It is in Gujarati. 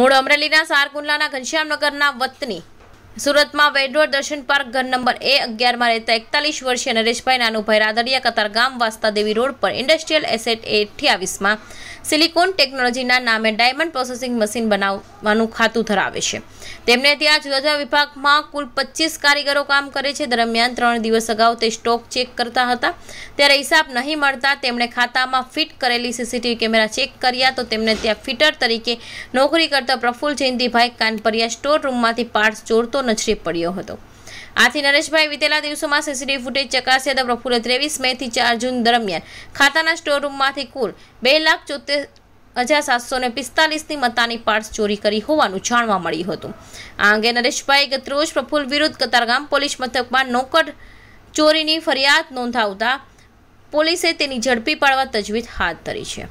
મૂળ અમરેલીના સારકુંડલાના ઘનશ્યામનગરના વતની સુરતમાં વેડોર દર્શન પાર્ક ઘર નંબર A11 માં રહેતા 41 વર્ષીય નરેશભાઈ નાનુભાઈ રાદડિયા કતારગામ વાસ્તાદેવી રોડ પર ઇન્ડસ્ટ્રીયલ એસેટ A28 માં સિલિકોન ટેકનોલોજીના નામે ડાયમંડ પ્રોસેસિંગ મશીન બનાવવાનું ખાતું ધરાવે છે. તેમણે ત્યાં જુદા જુદા વિભાગમાં કુલ 25 કારીગરો કામ કરે છે. દરમિયાન 3 દિવસ અગાઉ તે સ્ટોક ચેક કરતા હતા ત્યારે હિસાબ નહીં મળતા તેમણે ખાતામાં ફિટ કરેલી CCTV કેમેરા ચેક કર્યા તો તેમને ત્યાં ફિટર તરીકે નોકરી કરતા પ્રફુલ જયંતિભાઈ કાનપરિયા સ્ટોર રૂમમાંથી પાર્ટ્સ ચોરતો નજરે પડ્યો હતો. આથી નરેશભાઈ વિતેલા દિવસોમાં CCTV ફૂટેજ ચકાસ્યા તો પ્રફુલે 23 મે થી 4 જૂન દરમિયાન ખાતાના સ્ટોરરૂમમાંથી કુલ 2,74,745 ની મતાની પાર્ટ્સ ચોરી કરી હોવાનું જાણવા મળ્યું હતું. આ અંગે નરેશભાઈ ગતરોજ પ્રફુલ વિરુદ્ધ કતારગામ પોલીસ મથકમાં નોકર ચોરીની ફરિયાદ નોંધાવતા પોલીસે તેની ઝડપી પાડવા તજવીજ હાથ ધરી છે.